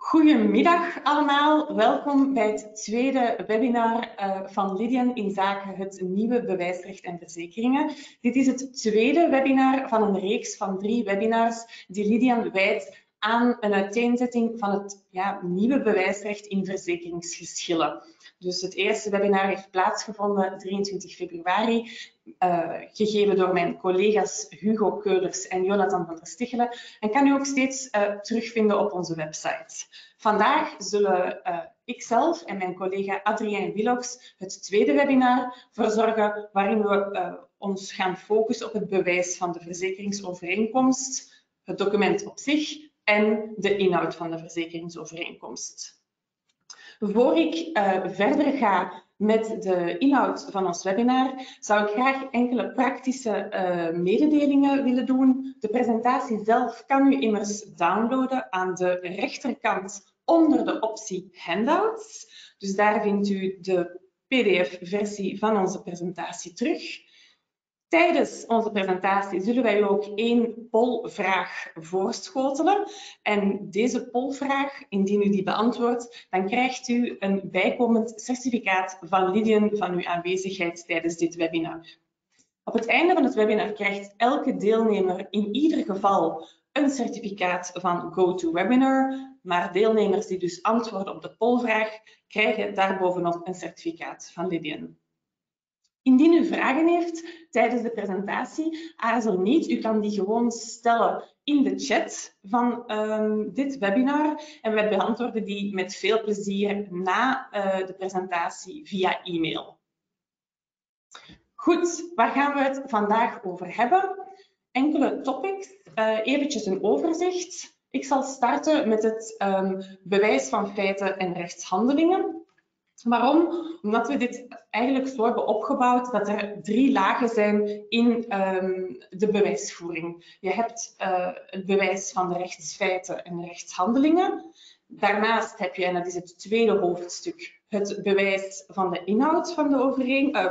Goedemiddag allemaal, welkom bij het tweede webinar van Lydian inzake het nieuwe bewijsrecht en verzekeringen. Dit is het tweede webinar van een reeks van 3 webinars die Lydian wijdt aan een uiteenzetting van het nieuwe bewijsrecht in verzekeringsgeschillen. Dus het eerste webinar heeft plaatsgevonden 23 februari, gegeven door mijn collega's Hugo Keulers en Jonathan van der Stichelen en kan u ook steeds terugvinden op onze website. Vandaag zullen ikzelf en mijn collega Adrien Willocx het tweede webinar verzorgen waarin we ons gaan focussen op het bewijs van de verzekeringsovereenkomst, het document op zich en de inhoud van de verzekeringsovereenkomst. Voor ik verder ga met de inhoud van ons webinar, zou ik graag enkele praktische mededelingen willen doen. De presentatie zelf kan u immers downloaden aan de rechterkant onder de optie handouts. Dus daar vindt u de PDF-versie van onze presentatie terug. Tijdens onze presentatie zullen wij u ook 1 polvraag voorschotelen. En deze polvraag, indien u die beantwoordt, dan krijgt u een bijkomend certificaat van Lydian van uw aanwezigheid tijdens dit webinar. Op het einde van het webinar krijgt elke deelnemer in ieder geval een certificaat van GoToWebinar. Maar deelnemers die dus antwoorden op de polvraag, krijgen daarbovenop een certificaat van Lydian. Indien u vragen heeft tijdens de presentatie, aarzel niet. U kan die gewoon stellen in de chat van dit webinar. En wij beantwoorden die met veel plezier na de presentatie via e-mail. Goed, waar gaan we het vandaag over hebben? Enkele topics, eventjes een overzicht. Ik zal starten met het bewijs van feiten en rechtshandelingen. Waarom? Omdat we dit eigenlijk zo hebben opgebouwd dat er 3 lagen zijn in de bewijsvoering. Je hebt het bewijs van de rechtsfeiten en rechtshandelingen. Daarnaast heb je, en dat is het tweede hoofdstuk, het bewijs van de inhoud van,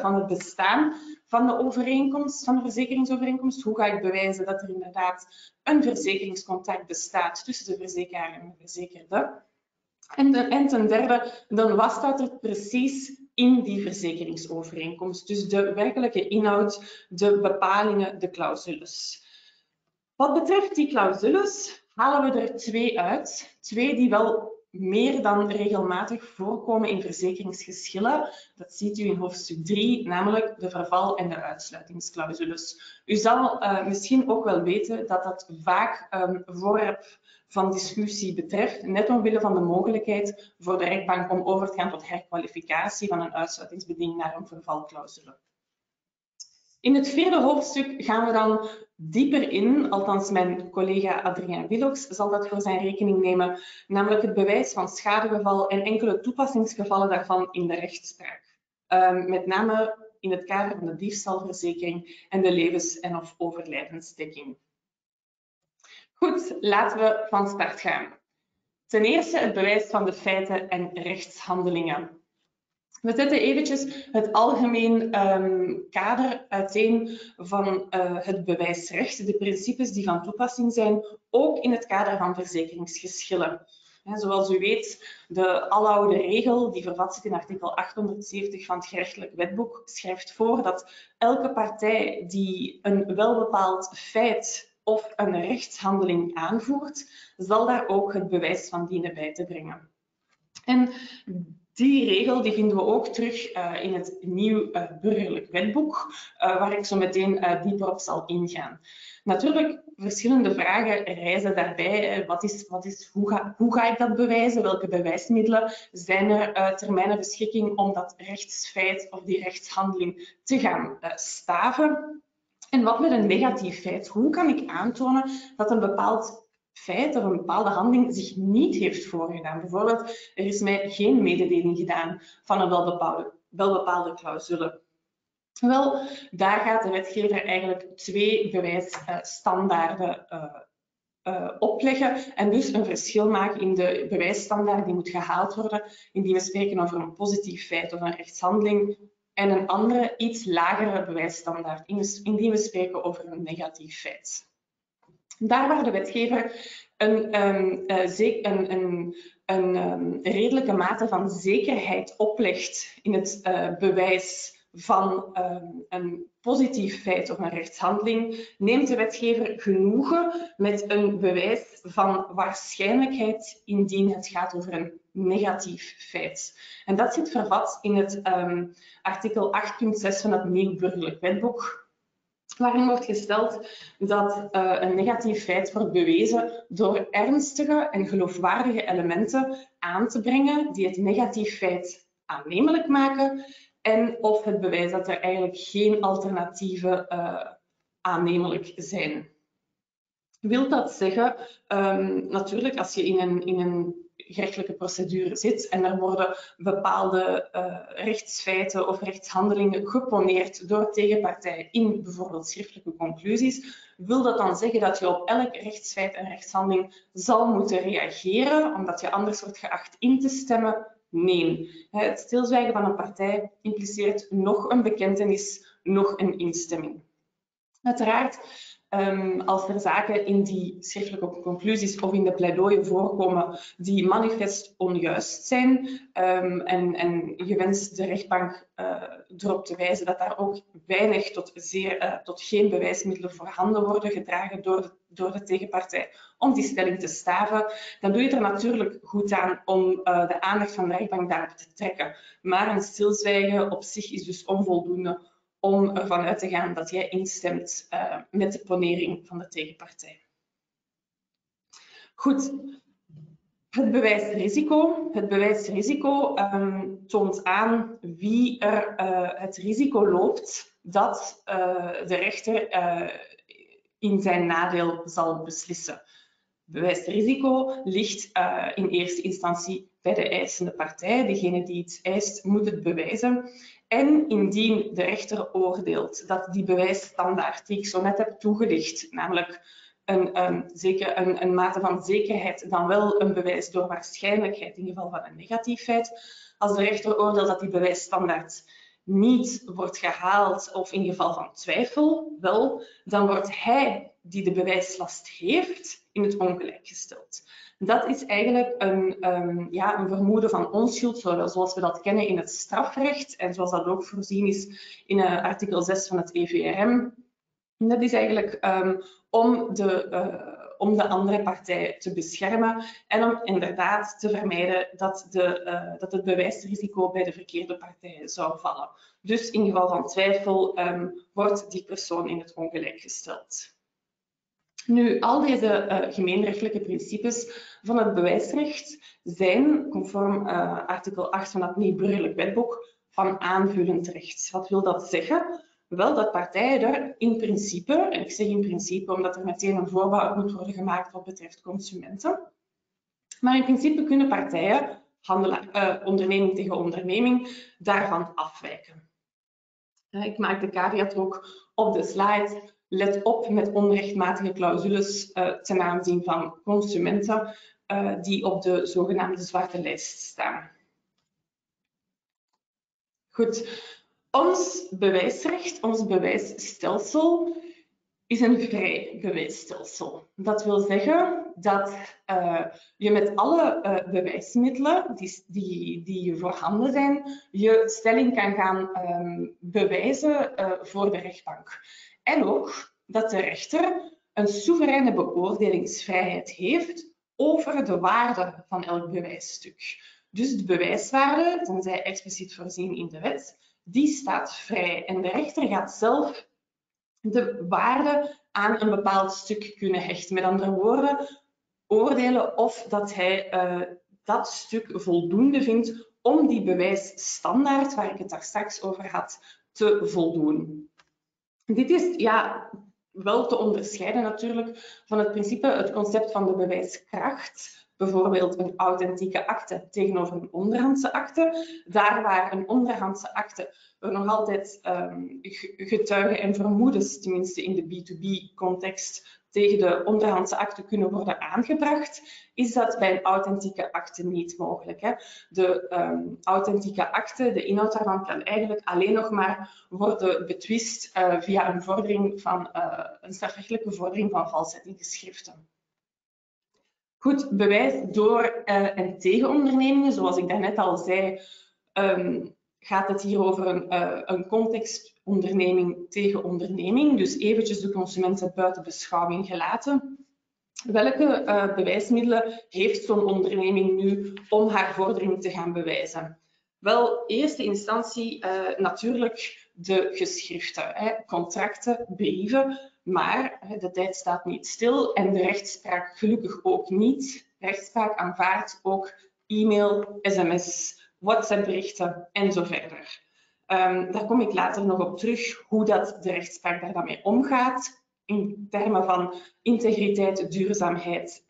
van het bestaan van de overeenkomst, van de verzekeringsovereenkomst. Hoe ga ik bewijzen dat er inderdaad een verzekeringscontract bestaat tussen de verzekeraar en de verzekerde? En ten derde, dan wat staat er precies in die verzekeringsovereenkomst? Dus de werkelijke inhoud, de bepalingen, de clausules. Wat betreft die clausules halen we er 2 uit. 2 die wel meer dan regelmatig voorkomen in verzekeringsgeschillen. Dat ziet u in hoofdstuk 3, namelijk de verval- en de uitsluitingsclausules. U zal misschien ook wel weten dat dat vaak voorwerp van discussie betreft, net omwille van de mogelijkheid voor de rechtbank om over te gaan tot herkwalificatie van een uitsluitingsbeding naar een vervalclausule. In het vierde hoofdstuk gaan we dan dieper in, althans mijn collega Adrien Willocx zal dat voor zijn rekening nemen, namelijk het bewijs van schadegeval en enkele toepassingsgevallen daarvan in de rechtspraak. Met name in het kader van de diefstalverzekering en de levens- en of overlijdensdekking. Goed, laten we van start gaan. Ten eerste het bewijs van de feiten en rechtshandelingen. We zetten eventjes het algemeen kader uiteen van het bewijsrecht, de principes die van toepassing zijn, ook in het kader van verzekeringsgeschillen. Zoals u weet, de aloude regel die vervat zit in artikel 870 van het gerechtelijk wetboek schrijft voor dat elke partij die een welbepaald feit of een rechtshandeling aanvoert, zal daar ook het bewijs van dienen bij te brengen. En die regel die vinden we ook terug in het Nieuw Burgerlijk Wetboek, waar ik zo meteen dieper op zal ingaan. Natuurlijk, verschillende vragen rijzen daarbij. Hoe ga ik dat bewijzen? Welke bewijsmiddelen zijn er ter mijn beschikking om dat rechtsfeit of die rechtshandeling te gaan staven? En wat met een negatief feit? Hoe kan ik aantonen dat een bepaald feit of een bepaalde handeling zich niet heeft voorgedaan? Bijvoorbeeld, er is mij geen mededeling gedaan van een welbepaalde clausule. Wel, daar gaat de wetgever eigenlijk 2 bewijsstandaarden opleggen en dus een verschil maken in de bewijsstandaard die moet gehaald worden indien we spreken over een positief feit of een rechtshandeling. En een andere, iets lagere bewijsstandaard, indien we spreken over een negatief feit. Daar waar de wetgever een redelijke mate van zekerheid oplegt in het bewijs van een positief feit of een rechtshandeling, neemt de wetgever genoegen met een bewijs van waarschijnlijkheid indien het gaat over een negatief feit. En dat zit vervat in het artikel 8.6 van het Nieuw Burgerlijk Wetboek, waarin wordt gesteld dat een negatief feit wordt bewezen door ernstige en geloofwaardige elementen aan te brengen die het negatief feit aannemelijk maken, en of het bewijs dat er eigenlijk geen alternatieven aannemelijk zijn. Wil dat zeggen, natuurlijk als je in een gerechtelijke procedure zit en er worden bepaalde rechtsfeiten of rechtshandelingen geponeerd door tegenpartijen in bijvoorbeeld schriftelijke conclusies, wil dat dan zeggen dat je op elk rechtsfeit en rechtshandeling zal moeten reageren, omdat je anders wordt geacht in te stemmen? Nee. Het stilzwijgen van een partij impliceert nog een bekentenis, nog een instemming. Uiteraard, als er zaken in die schriftelijke conclusies of in de pleidooien voorkomen die manifest onjuist zijn en je wenst de rechtbank erop te wijzen dat daar ook weinig tot geen bewijsmiddelen voorhanden worden gedragen door de tegenpartij om die stelling te staven, dan doe je er natuurlijk goed aan om de aandacht van de rechtbank daarop te trekken. Maar een stilzwijgen op zich is dus onvoldoende om ervan uit te gaan dat jij instemt met de ponering van de tegenpartij. Goed, het bewijsrisico. Het bewijsrisico toont aan wie er het risico loopt dat de rechter in zijn nadeel zal beslissen. Bewijsrisico ligt in eerste instantie bij de eisende partij. Degene die iets eist moet het bewijzen. En indien de rechter oordeelt dat die bewijsstandaard die ik zo net heb toegelicht, namelijk een mate van zekerheid, dan wel een bewijs door waarschijnlijkheid in geval van een negatief feit. Als de rechter oordeelt dat die bewijsstandaard niet wordt gehaald of in geval van twijfel, wel, dan wordt hij die de bewijslast heeft in het ongelijk gesteld. Dat is eigenlijk een vermoeden van onschuld, zoals we dat kennen in het strafrecht en zoals dat ook voorzien is in artikel 6 van het EVRM. En dat is eigenlijk om de andere partij te beschermen en om inderdaad te vermijden dat het bewijsrisico bij de verkeerde partij zou vallen. Dus in geval van twijfel wordt die persoon in het ongelijk gesteld. Nu, al deze gemeenrechtelijke principes van het bewijsrecht zijn, conform artikel 8 van het Nieuw Burgerlijk Wetboek, van aanvullend recht. Wat wil dat zeggen? Wel dat partijen er in principe, en ik zeg in principe omdat er meteen een voorbehoud moet worden gemaakt wat betreft consumenten, maar in principe kunnen partijen, onderneming tegen onderneming, daarvan afwijken. Ik maak de caveat ook op de slide. Let op met onrechtmatige clausules ten aanzien van consumenten die op de zogenaamde zwarte lijst staan. Goed, ons bewijsrecht, ons bewijsstelsel is een vrij bewijsstelsel. Dat wil zeggen dat je met alle bewijsmiddelen die je voorhanden zijn, je stelling kan gaan bewijzen voor de rechtbank. En ook dat de rechter een soevereine beoordelingsvrijheid heeft over de waarde van elk bewijsstuk. Dus de bewijswaarde, tenzij expliciet voorzien in de wet, die staat vrij. En de rechter gaat zelf de waarde aan een bepaald stuk kunnen hechten. Met andere woorden, oordelen of dat hij dat stuk voldoende vindt om die bewijsstandaard, waar ik het daar straks over had, te voldoen. Dit is wel te onderscheiden natuurlijk van het principe, het concept van de bewijskracht, bijvoorbeeld een authentieke akte tegenover een onderhandse akte. Daar waar een onderhandse akte er nog altijd getuigen en vermoedens, tenminste in de B2B-context, tegen de onderhandse akte kunnen worden aangebracht, is dat bij een authentieke akte niet mogelijk, hè? De authentieke akte, de inhoud daarvan, kan eigenlijk alleen nog maar worden betwist via een vordering van, een strafrechtelijke vordering van valsheid in geschriften. Goed, bewijs door en tegen ondernemingen, zoals ik daarnet al zei, gaat het hier over een context onderneming tegen onderneming. Dus eventjes de consumenten buiten beschouwing gelaten. Welke bewijsmiddelen heeft zo'n onderneming nu om haar vordering te gaan bewijzen? Wel, eerste instantie natuurlijk de geschriften, hè, contracten, brieven. Maar de tijd staat niet stil en de rechtspraak gelukkig ook niet. De rechtspraak aanvaardt ook e-mail, sms, WhatsApp-berichten en zo verder. Daar kom ik later nog op terug, hoe dat de rechtspraak daar dan mee omgaat. In termen van integriteit, duurzaamheid.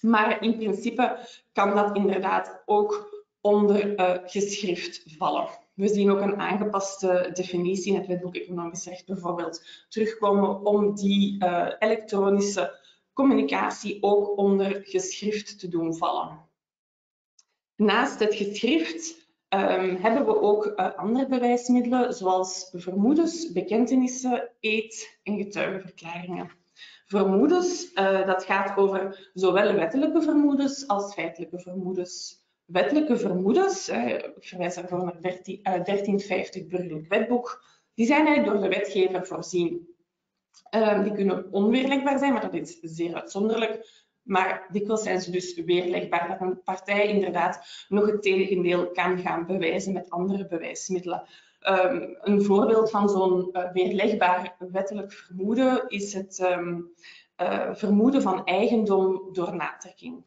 Maar in principe kan dat inderdaad ook onder geschrift vallen. We zien ook een aangepaste definitie in het Wetboek Economisch Recht bijvoorbeeld terugkomen om die elektronische communicatie ook onder geschrift te doen vallen. Naast het geschrift hebben we ook andere bewijsmiddelen zoals vermoedens, bekentenissen, eed en getuigenverklaringen. Vermoedens, dat gaat over zowel wettelijke vermoedens als feitelijke vermoedens. Wettelijke vermoedens, ik verwijs daarvoor naar 1350 Burgerlijk Wetboek, die zijn eigenlijk door de wetgever voorzien. Die kunnen onweerlegbaar zijn, maar dat is zeer uitzonderlijk. Maar dikwijls zijn ze dus weerlegbaar, dat een partij inderdaad nog het tegendeel kan gaan bewijzen met andere bewijsmiddelen. Een voorbeeld van zo'n weerlegbaar wettelijk vermoeden is het vermoeden van eigendom door natrekking.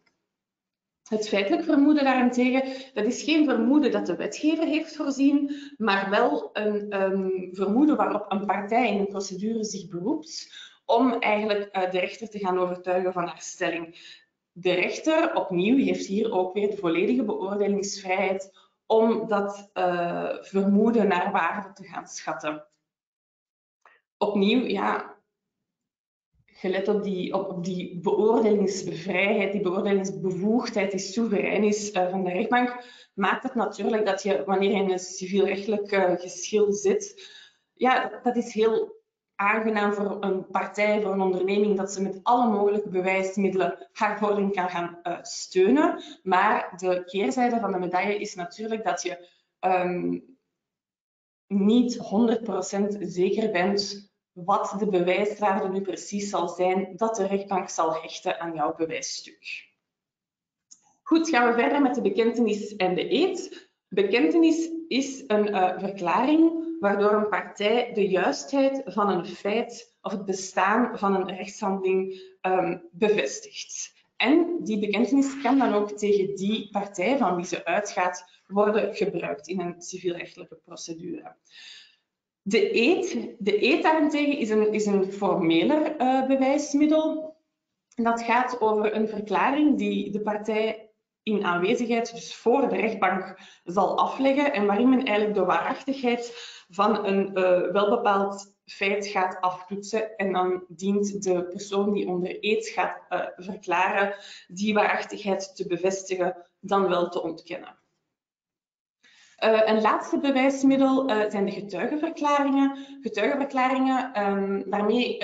Het feitelijk vermoeden daarentegen, dat is geen vermoeden dat de wetgever heeft voorzien, maar wel een vermoeden waarop een partij in een procedure zich beroept om eigenlijk de rechter te gaan overtuigen van haar stelling. De rechter, opnieuw, heeft hier ook weer de volledige beoordelingsvrijheid om dat vermoeden naar waarde te gaan schatten. Opnieuw, ja. Gelet op die beoordelingsvrijheid, die beoordelingsbevoegdheid die soeverein is van de rechtbank, maakt het natuurlijk dat je, wanneer je in een civielrechtelijk geschil zit, ja, dat is heel aangenaam voor een partij, voor een onderneming, dat ze met alle mogelijke bewijsmiddelen haar vordering kan gaan steunen. Maar de keerzijde van de medaille is natuurlijk dat je niet 100% zeker bent wat de bewijswaarde nu precies zal zijn dat de rechtbank zal hechten aan jouw bewijsstuk. Goed, gaan we verder met de bekentenis en de eed. Bekentenis is een verklaring waardoor een partij de juistheid van een feit of het bestaan van een rechtshandeling bevestigt. En die bekentenis kan dan ook tegen die partij van wie ze uitgaat worden gebruikt in een civielrechtelijke procedure. De eed daarentegen is een formeler bewijsmiddel. Dat gaat over een verklaring die de partij in aanwezigheid, dus voor de rechtbank, zal afleggen en waarin men eigenlijk de waarachtigheid van een welbepaald feit gaat aftoetsen. En dan dient de persoon die onder eed gaat verklaren die waarachtigheid te bevestigen, dan wel te ontkennen. Een laatste bewijsmiddel zijn de getuigenverklaringen. Getuigenverklaringen, daarmee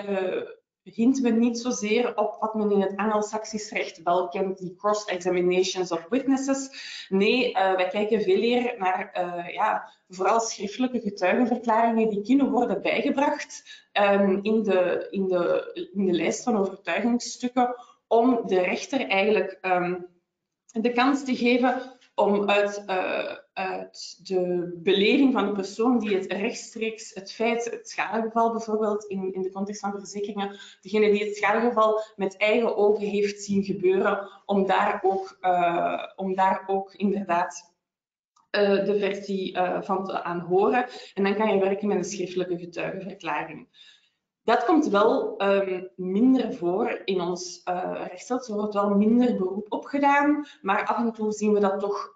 hinten we niet zozeer op wat men in het Anglo-Saxisch recht wel kent, die cross-examinations of witnesses. Nee, wij kijken veel eer naar vooral schriftelijke getuigenverklaringen die kunnen worden bijgebracht in de lijst van overtuigingsstukken om de rechter eigenlijk de kans te geven om uit de beleving van de persoon die het rechtstreeks, het feit, het schadegeval bijvoorbeeld, in de context van verzekeringen, degene die het schadegeval met eigen ogen heeft zien gebeuren, om daar ook inderdaad de versie van te aanhoren. En dan kan je werken met een schriftelijke getuigenverklaring. Dat komt wel minder voor in ons rechtsstelsel. Er wordt wel minder beroep opgedaan, maar af en toe zien we dat toch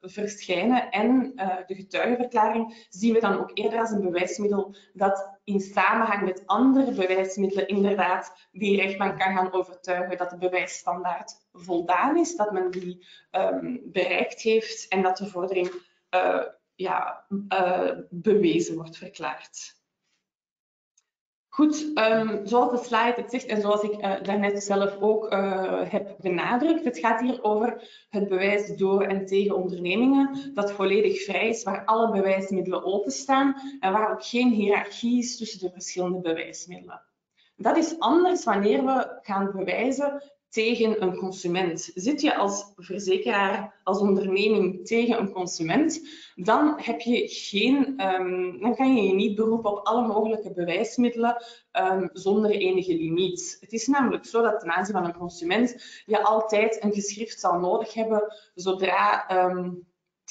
verschijnen. En de getuigenverklaring zien we dan ook eerder als een bewijsmiddel dat in samenhang met andere bewijsmiddelen inderdaad die rechtbank kan gaan overtuigen dat de bewijsstandaard voldaan is, dat men die bereikt heeft en dat de vordering bewezen wordt verklaard. Goed, zoals de slide het zegt en zoals ik daarnet zelf ook heb benadrukt, het gaat hier over het bewijs door en tegen ondernemingen, dat volledig vrij is, waar alle bewijsmiddelen openstaan en waar ook geen hiërarchie is tussen de verschillende bewijsmiddelen. Dat is anders wanneer we gaan bewijzen tegen een consument. Zit je als verzekeraar, als onderneming tegen een consument, dan heb je dan kan je je niet beroepen op alle mogelijke bewijsmiddelen zonder enige limiet. Het is namelijk zo dat ten aanzien van een consument je altijd een geschrift zal nodig hebben zodra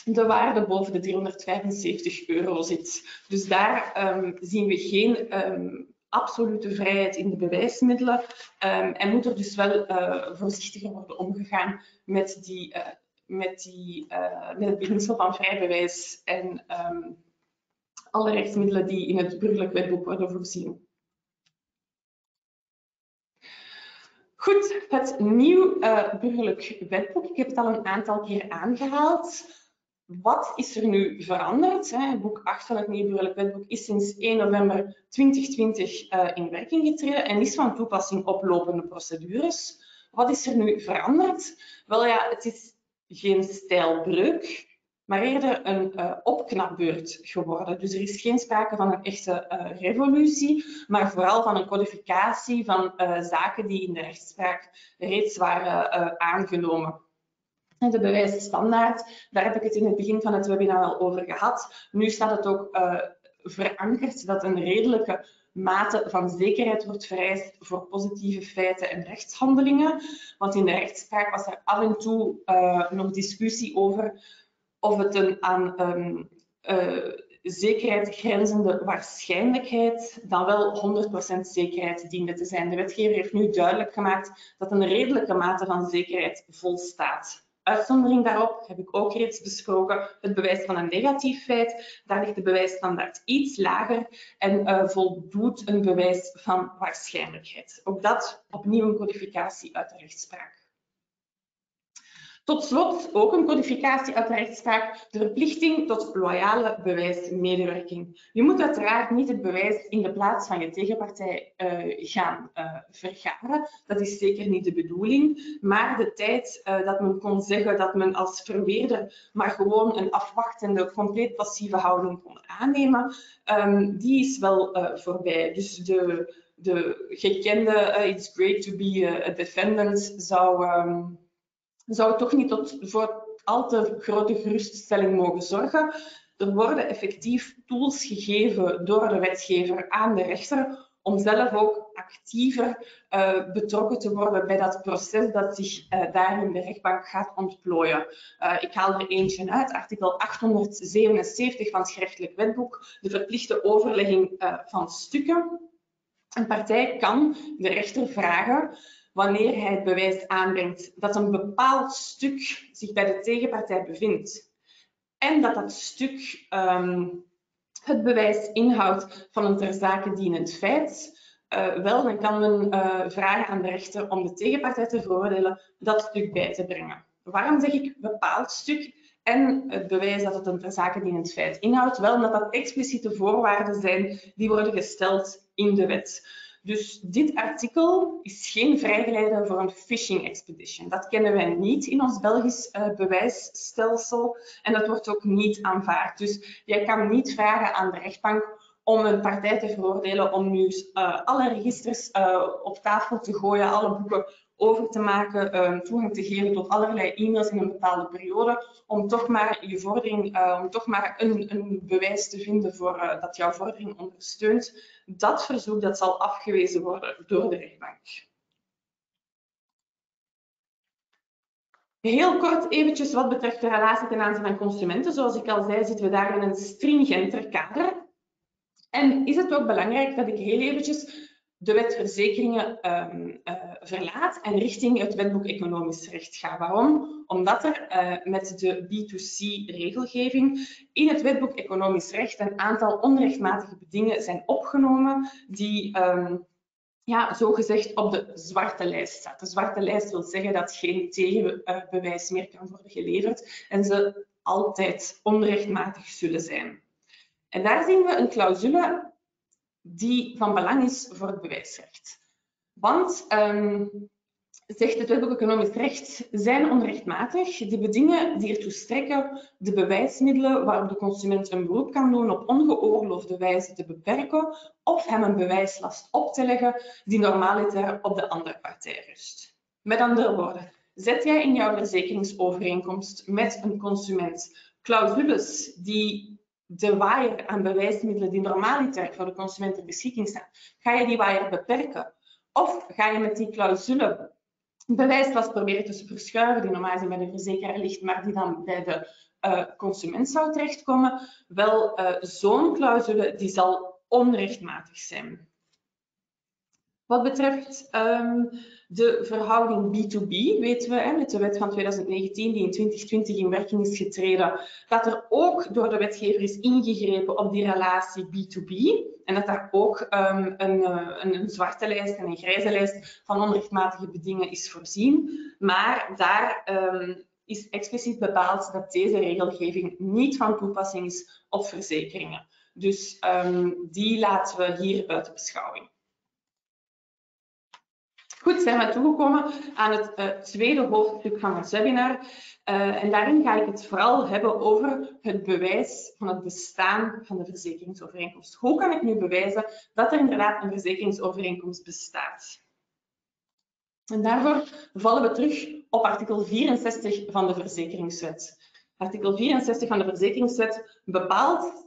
de waarde boven de €375 zit. Dus daar zien we geen absolute vrijheid in de bewijsmiddelen en moet er dus wel voorzichtiger worden omgegaan met het beginsel van vrij bewijs en alle rechtsmiddelen die in het burgerlijk wetboek worden voorzien. Goed, het nieuw burgerlijk wetboek. Ik heb het al een aantal keer aangehaald. Wat is er nu veranderd? Boek 8 van het Nieuw Burgerlijk Wetboek is sinds 1 november 2020 in werking getreden en is van toepassing op lopende procedures. Wat is er nu veranderd? Wel ja, het is geen stijlbreuk, maar eerder een opknapbeurt geworden. Dus er is geen sprake van een echte revolutie, maar vooral van een codificatie van zaken die in de rechtspraak reeds waren aangenomen. En de bewijsstandaard, daar heb ik het in het begin van het webinar al over gehad. Nu staat het ook verankerd dat een redelijke mate van zekerheid wordt vereist voor positieve feiten en rechtshandelingen. Want in de rechtspraak was er af en toe nog discussie over of het aan zekerheid grenzende waarschijnlijkheid dan wel 100% zekerheid diende te zijn. De wetgever heeft nu duidelijk gemaakt dat een redelijke mate van zekerheid volstaat. Uitzondering daarop heb ik ook reeds besproken, het bewijs van een negatief feit. Daar ligt de bewijsstandaard iets lager en voldoet een bewijs van waarschijnlijkheid. Ook dat opnieuw een codificatie uit de rechtspraak. Tot slot ook een codificatie uit de rechtspraak, de verplichting tot loyale bewijsmedewerking. Je moet uiteraard niet het bewijs in de plaats van je tegenpartij gaan vergaren. Dat is zeker niet de bedoeling. Maar de tijd dat men kon zeggen dat men als verweerder maar gewoon een afwachtende, compleet passieve houding kon aannemen, die is wel voorbij. Dus de gekende it's great to be a defendant zou toch niet voor al te grote geruststelling mogen zorgen. Er worden effectief tools gegeven door de wetgever aan de rechter om zelf ook actiever betrokken te worden bij dat proces dat zich daar in de rechtbank gaat ontplooien. Ik haal er eentje uit, artikel 877 van het gerechtelijk wetboek, de verplichte overlegging van stukken. Een partij kan de rechter vragen, wanneer hij het bewijs aanbrengt dat een bepaald stuk zich bij de tegenpartij bevindt en dat dat stuk het bewijs inhoudt van een ter zake dienend feit, wel, dan kan men vragen aan de rechter om de tegenpartij te veroordelen dat stuk bij te brengen. Waarom zeg ik bepaald stuk en het bewijs dat het een ter zake dienend feit inhoudt? Wel, omdat dat expliciete voorwaarden zijn die worden gesteld in de wet. Dus dit artikel is geen vrijgeleide voor een phishing expedition. Dat kennen wij niet in ons Belgisch bewijsstelsel en dat wordt ook niet aanvaard. Dus jij kan niet vragen aan de rechtbank om een partij te veroordelen om nu alle registers op tafel te gooien, alle boeken over te maken, toegang te geven tot allerlei e-mails in een bepaalde periode, om toch maar je vordering, om toch maar een bewijs te vinden voor dat jouw vordering ondersteunt. Dat verzoek dat zal afgewezen worden door de rechtbank. Heel kort eventjes wat betreft de relatie ten aanzien van consumenten. Zoals ik al zei, zitten we daar in een stringenter kader. En is het ook belangrijk dat ik heel eventjes de wet verzekeringen verlaat en richting het Wetboek Economisch Recht ga. Waarom? Omdat er met de B2C-regelgeving in het Wetboek Economisch Recht een aantal onrechtmatige bedingen zijn opgenomen die zogezegd op de zwarte lijst staat. De zwarte lijst wil zeggen dat geen tegenbewijs meer kan worden geleverd en ze altijd onrechtmatig zullen zijn. En daar zien we een clausule die van belang is voor het bewijsrecht. Want, zegt het Wetboek Economisch Recht, zijn onrechtmatig de bedingen die ertoe strekken de bewijsmiddelen waarop de consument een beroep kan doen op ongeoorloofde wijze te beperken of hem een bewijslast op te leggen die normaliter op de andere partij rust. Met andere woorden, zet jij in jouw verzekeringsovereenkomst met een consument clausules die de waaier aan bewijsmiddelen die normaliter voor de consument ter beschikking staan, ga je die waaier beperken? Of ga je met die clausule bewijslast proberen te verschuiven die normaal gezien bij de verzekeraar ligt, maar die dan bij de consument zou terechtkomen? Wel, zo'n clausule die zal onrechtmatig zijn. Wat betreft de verhouding B2B, weten we met de wet van 2019 die in 2020 in werking is getreden, dat er ook door de wetgever is ingegrepen op die relatie B2B en dat daar ook een zwarte lijst en een grijze lijst van onrechtmatige bedingen is voorzien. Maar daar is expliciet bepaald dat deze regelgeving niet van toepassing is op verzekeringen. Dus die laten we hier buiten beschouwing. Goed, zijn we toegekomen aan het tweede hoofdstuk van ons webinar. En daarin ga ik het vooral hebben over het bewijs van het bestaan van de verzekeringsovereenkomst. Hoe kan ik nu bewijzen dat er inderdaad een verzekeringsovereenkomst bestaat? En daarvoor vallen we terug op artikel 64 van de Verzekeringswet. Artikel 64 van de Verzekeringswet bepaalt,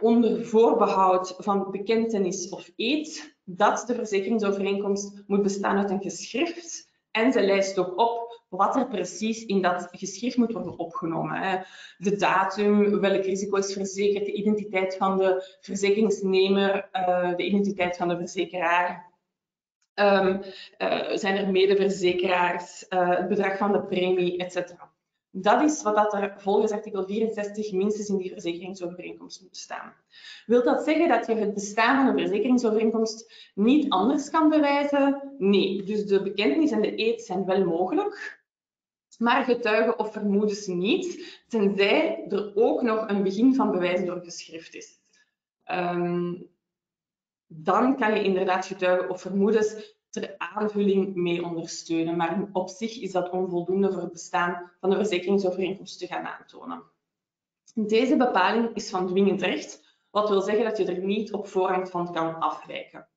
onder voorbehoud van bekentenis of eed, dat de verzekeringsovereenkomst moet bestaan uit een geschrift en ze lijst ook op wat er precies in dat geschrift moet worden opgenomen. De datum, welk risico is verzekerd, de identiteit van de verzekeringsnemer, de identiteit van de verzekeraar. Zijn er medeverzekeraars, het bedrag van de premie, etc. Dat is wat dat er volgens artikel 64 minstens in die verzekeringsovereenkomst moet bestaan. Wil dat zeggen dat je het bestaan van een verzekeringsovereenkomst niet anders kan bewijzen? Nee, dus de bekentenis en de eed zijn wel mogelijk, maar getuigen of vermoedens niet, tenzij er ook nog een begin van bewijzen door geschrift is. Dan kan je inderdaad getuigen of vermoedens ter aanvulling mee ondersteunen. Maar op zich is dat onvoldoende voor het bestaan van de verzekeringsovereenkomst te gaan aantonen. Deze bepaling is van dwingend recht, wat wil zeggen dat je er niet op voorhand van kan afwijken.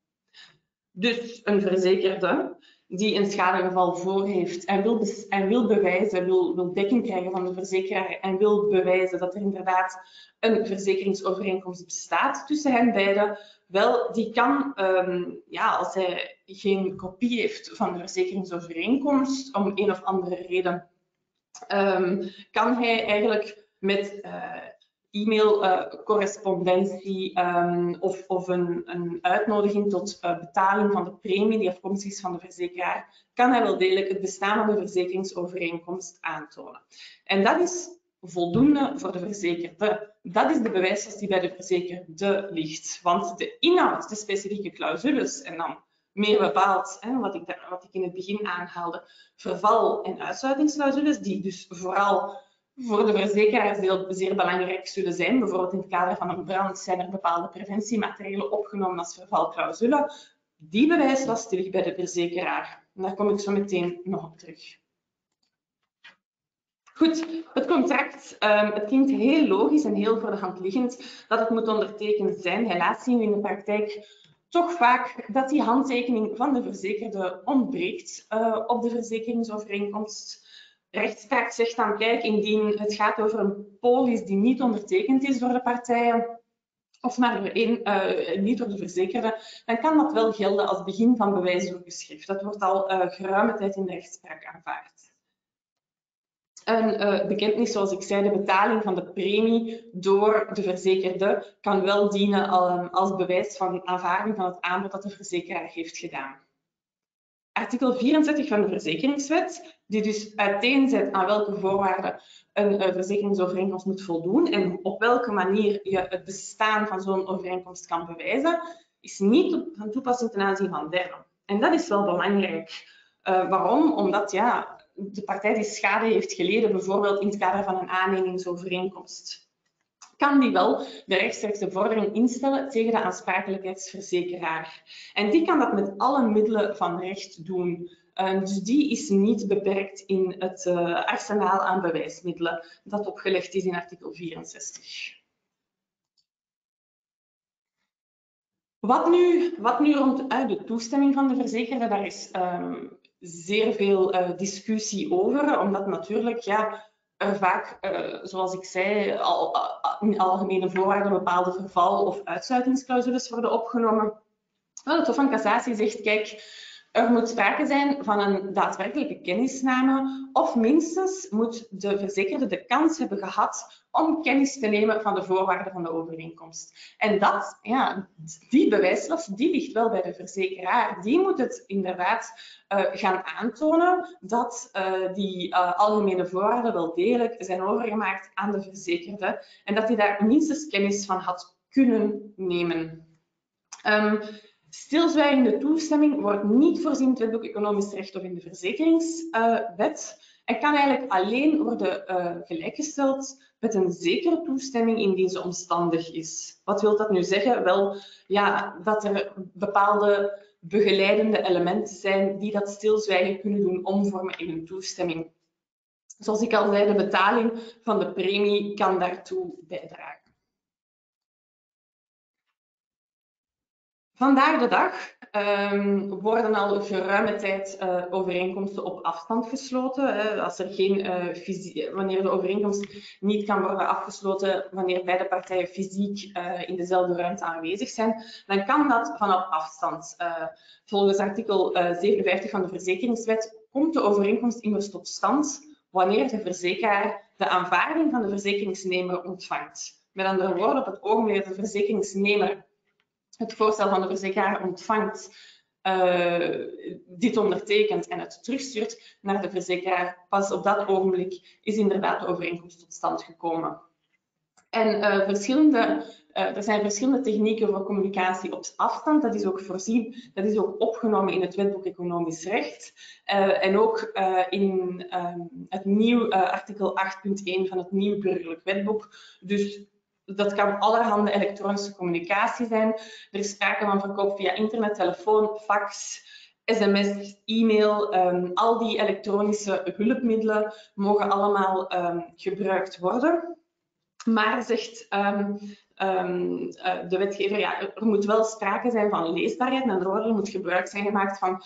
Dus een verzekerde die een schadegeval voor heeft en wil dekking krijgen van de verzekeraar en wil bewijzen dat er inderdaad een verzekeringsovereenkomst bestaat tussen hen beiden, wel, die kan, als hij geen kopie heeft van de verzekeringsovereenkomst, om een of andere reden, kan hij eigenlijk met e-mail, correspondentie of een uitnodiging tot betaling van de premie die afkomstig is van de verzekeraar, kan hij wel degelijk het bestaan van de verzekeringsovereenkomst aantonen. En dat is voldoende voor de verzekerde. Dat is de bewijslast die bij de verzekerde ligt. Want de inhoud, de specifieke clausules en dan meer bepaald, wat ik in het begin aanhaalde, verval- en uitsluitingsclausules, die dus vooral voor de verzekeraars zeer belangrijk zullen zijn. Bijvoorbeeld in het kader van een brand zijn er bepaalde preventiemaatregelen opgenomen als vervalclausule. Die bewijslast ligt bij de verzekeraar. En daar kom ik zo meteen nog op terug. Goed, het contract, het klinkt heel logisch en heel voor de hand liggend dat het moet ondertekend zijn. Helaas zien we in de praktijk toch vaak dat die handtekening van de verzekerde ontbreekt op de verzekeringsovereenkomst. Rechtspraak zegt dan, kijk, indien het gaat over een polis die niet ondertekend is door de partijen of maar niet door de verzekerde, dan kan dat wel gelden als begin van bewijs door geschrift. Dat wordt al geruime tijd in de rechtspraak aanvaard. Een bekentenis, zoals ik zei, de betaling van de premie door de verzekerde kan wel dienen als bewijs van aanvaarding van het aanbod dat de verzekeraar heeft gedaan. Artikel 64 van de Verzekeringswet, die dus uiteenzet aan welke voorwaarden een verzekeringsovereenkomst moet voldoen en op welke manier je het bestaan van zo'n overeenkomst kan bewijzen, is niet van toepassing ten aanzien van derden. En dat is wel belangrijk. Waarom? Omdat ja, de partij die schade heeft geleden, bijvoorbeeld in het kader van een aannemingsovereenkomst, kan die wel de rechtstreekse vordering instellen tegen de aansprakelijkheidsverzekeraar. En die kan dat met alle middelen van recht doen. Dus die is niet beperkt in het arsenaal aan bewijsmiddelen dat opgelegd is in artikel 64. Wat nu ronduit de toestemming van de verzekerde, daar is zeer veel discussie over, omdat natuurlijk ja, er vaak, zoals ik zei, in algemene voorwaarden bepaalde verval- of uitsluitingsclausules worden opgenomen. Wel, het Hof van Cassatie zegt, kijk, er moet sprake zijn van een daadwerkelijke kennisname of minstens moet de verzekerde de kans hebben gehad om kennis te nemen van de voorwaarden van de overeenkomst. En dat, ja, die bewijslast die ligt wel bij de verzekeraar. Die moet het inderdaad gaan aantonen dat die algemene voorwaarden wel degelijk zijn overgemaakt aan de verzekerde en dat hij daar minstens kennis van had kunnen nemen. Stilzwijgende toestemming wordt niet voorzien in het Wetboek Economisch Recht of in de Verzekeringswet en kan eigenlijk alleen worden gelijkgesteld met een zekere toestemming indien ze omstandig is. Wat wil dat nu zeggen? Wel, ja, dat er bepaalde begeleidende elementen zijn die dat stilzwijgen kunnen doen omvormen in een toestemming. Zoals ik al zei, de betaling van de premie kan daartoe bijdragen. Vandaag de dag worden al geruime tijd overeenkomsten op afstand gesloten. Als er geen, wanneer de overeenkomst niet kan worden afgesloten, wanneer beide partijen fysiek in dezelfde ruimte aanwezig zijn, dan kan dat vanaf afstand. Volgens artikel 57 van de Verzekeringswet komt de overeenkomst immers tot stand wanneer de verzekeraar de aanvaarding van de verzekeringsnemer ontvangt. Met andere woorden, op het ogenblik dat de verzekeringsnemer het voorstel van de verzekeraar ontvangt, dit ondertekent en het terugstuurt naar de verzekeraar, pas op dat ogenblik is inderdaad de overeenkomst tot stand gekomen. En er zijn verschillende technieken voor communicatie op afstand. Dat is ook voorzien, dat is ook opgenomen in het Wetboek Economisch Recht. En ook in het nieuwe artikel 8.1 van het Nieuw Burgerlijk Wetboek. Dus dat kan allerhande elektronische communicatie zijn. Er is sprake van verkoop via internet, telefoon, fax, sms, e-mail. Al die elektronische hulpmiddelen mogen allemaal gebruikt worden. Maar, zegt de wetgever, ja, er moet wel sprake zijn van leesbaarheid. Met andere woorden, er moet gebruik zijn gemaakt van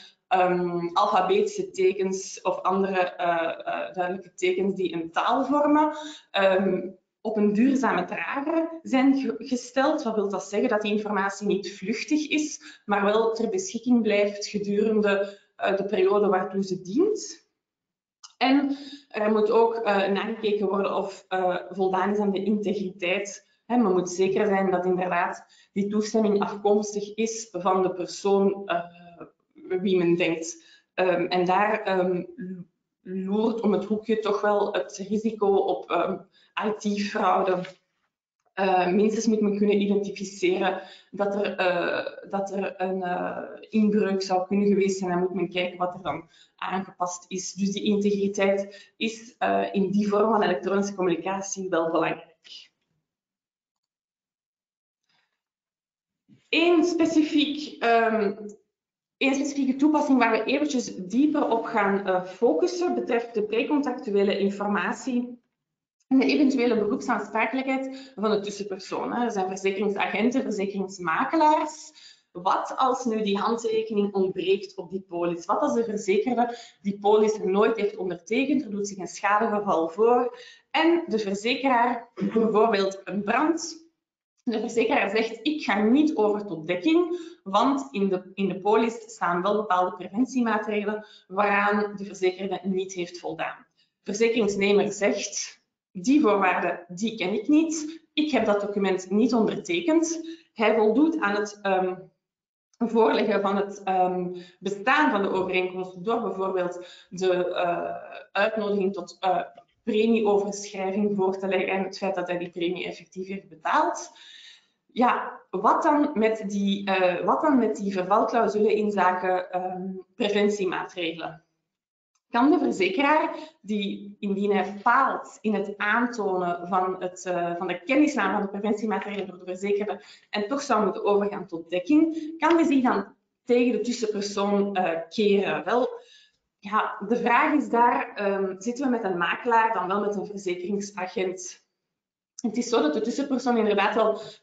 alfabetische tekens of andere duidelijke tekens die een taal vormen. Op een duurzame drager zijn gesteld. Wat wil dat zeggen? Dat die informatie niet vluchtig is, maar wel ter beschikking blijft gedurende de periode waartoe ze dient. En er moet ook nagekeken worden of voldaan is aan de integriteit. Men moet zeker zijn dat inderdaad die toestemming afkomstig is van de persoon wie men denkt. En daar loert om het hoekje toch wel het risico op IT-fraude. Minstens moet men kunnen identificeren dat er een inbreuk zou kunnen geweest zijn. Dan moet men kijken wat er dan aangepast is. Dus die integriteit is in die vorm van elektronische communicatie wel belangrijk. Een specifieke toepassing waar we eventjes dieper op gaan focussen betreft de precontractuele informatie en de eventuele beroepsaansprakelijkheid van de tussenpersoon. Er zijn verzekeringsagenten, verzekeringsmakelaars. Wat als nu die handtekening ontbreekt op die polis? Wat als de verzekerde die polis nooit heeft ondertekend? Er doet zich een schadegeval voor en de verzekeraar, bijvoorbeeld een brand. De verzekeraar zegt, ik ga niet over tot dekking, want in de polis staan wel bepaalde preventiemaatregelen waaraan de verzekerde niet heeft voldaan. verzekeringsnemer zegt, die voorwaarden, die ken ik niet, ik heb dat document niet ondertekend, hij voldoet aan het voorleggen van het bestaan van de overeenkomst door bijvoorbeeld de uitnodiging tot premieoverschrijving voor te leggen en het feit dat hij die premie effectief heeft betaald. Ja, wat dan met die vervalclausule inzake preventiemaatregelen? Kan de verzekeraar, die indien hij faalt in het aantonen van de kennisname van de preventiemaatregelen door de verzekerde en toch zou moeten overgaan tot dekking, kan hij zich dan tegen de tussenpersoon keren? Wel, ja, de vraag is daar, zitten we met een makelaar dan wel met een verzekeringsagent? Het is zo dat de tussenpersoon inderdaad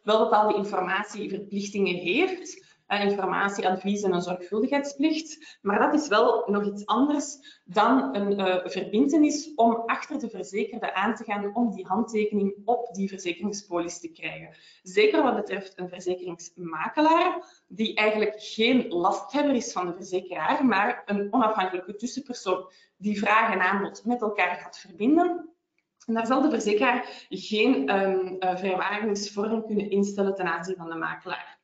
wel bepaalde informatieverplichtingen heeft. Een informatie, advies en een zorgvuldigheidsplicht. Maar dat is wel nog iets anders dan een verbintenis om achter de verzekerde aan te gaan om die handtekening op die verzekeringspolis te krijgen. Zeker wat betreft een verzekeringsmakelaar, die eigenlijk geen lasthebber is van de verzekeraar, maar een onafhankelijke tussenpersoon die vraag en aanbod met elkaar gaat verbinden. En daar zal de verzekeraar geen vrijwaringsvorm kunnen instellen ten aanzien van de makelaar.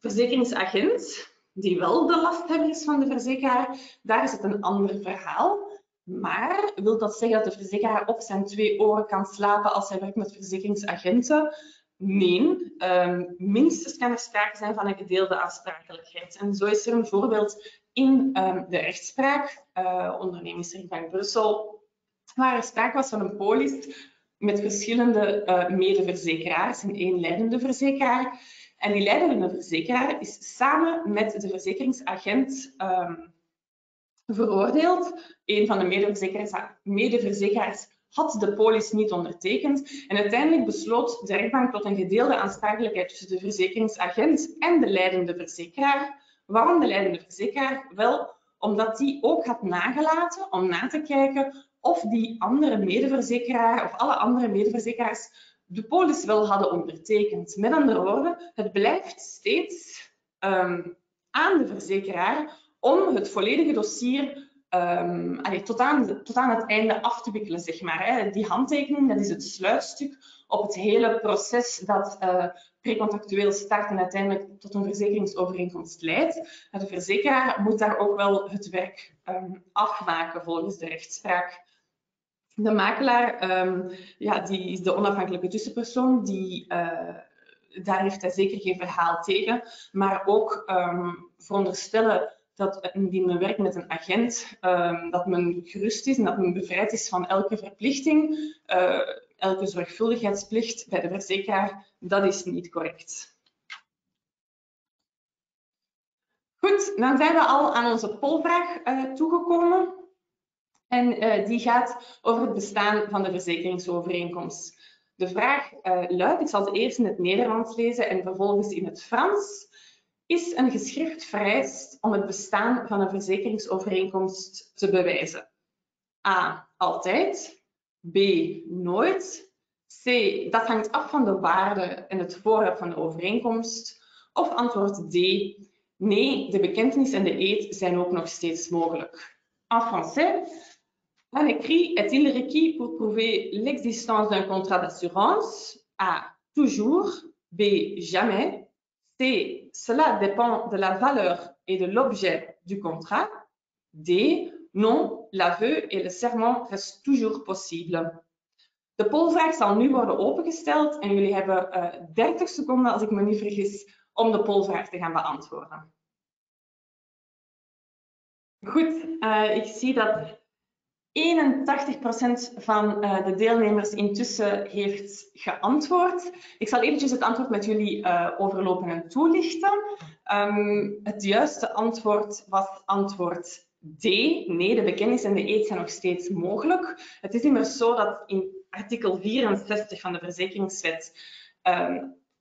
Verzekeringsagent, die wel de lasthebber is van de verzekeraar, daar is het een ander verhaal. Maar wil dat zeggen dat de verzekeraar op zijn twee oren kan slapen als hij werkt met verzekeringsagenten? Nee, minstens kan er sprake zijn van een gedeelde aansprakelijkheid. En zo is er een voorbeeld in de rechtspraak, ondernemingsrechtbank Brussel, waar er sprake was van een polis met verschillende medeverzekeraars en één leidende verzekeraar. En die leidende verzekeraar is samen met de verzekeringsagent veroordeeld. Een van de medeverzekeraars had de polis niet ondertekend. En uiteindelijk besloot de rechtbank tot een gedeelde aansprakelijkheid tussen de verzekeringsagent en de leidende verzekeraar. Waarom de leidende verzekeraar? Wel, omdat die ook had nagelaten om na te kijken of die andere medeverzekeraar of alle andere medeverzekeraars de polis wel hadden ondertekend. Met andere woorden, het blijft steeds aan de verzekeraar om het volledige dossier tot aan het einde af te wikkelen, zeg maar, hè. Die handtekening, dat is het sluitstuk op het hele proces dat precontractueel start en uiteindelijk tot een verzekeringsovereenkomst leidt. De verzekeraar moet daar ook wel het werk afmaken volgens de rechtspraak. De makelaar, die is de onafhankelijke tussenpersoon, daar heeft hij zeker geen verhaal tegen. Maar ook veronderstellen dat indien men werkt met een agent, dat men gerust is en dat men bevrijd is van elke verplichting, elke zorgvuldigheidsplicht bij de verzekeraar, dat is niet correct. Goed, dan zijn we al aan onze polvraag toegekomen. En die gaat over het bestaan van de verzekeringsovereenkomst. De vraag luidt, ik zal het eerst in het Nederlands lezen en vervolgens in het Frans. Is een geschrift vereist om het bestaan van een verzekeringsovereenkomst te bewijzen? A. Altijd. B. Nooit. C. Dat hangt af van de waarde en het voorwerp van de overeenkomst. Of antwoord D. Nee, de bekentenis en de eed zijn ook nog steeds mogelijk. En français, un écrit est-il requis pour prouver l'existence d'un contrat d'assurance? A. Toujours. B. Jamais. C. Cela dépend de la valeur et de l'objet du contrat. D. Non, l'aveu et le serment restent toujours possibles. De polvraag zal nu worden opengesteld en jullie hebben 30 seconden, als ik me niet vergis, om de polvraag te gaan beantwoorden. Goed, ik zie dat 81% van de deelnemers intussen heeft geantwoord. Ik zal eventjes het antwoord met jullie overlopen en toelichten. Het juiste antwoord was antwoord D. Nee, de bekentenis en de eed zijn nog steeds mogelijk. Het is immers zo dat in artikel 64 van de Verzekeringswet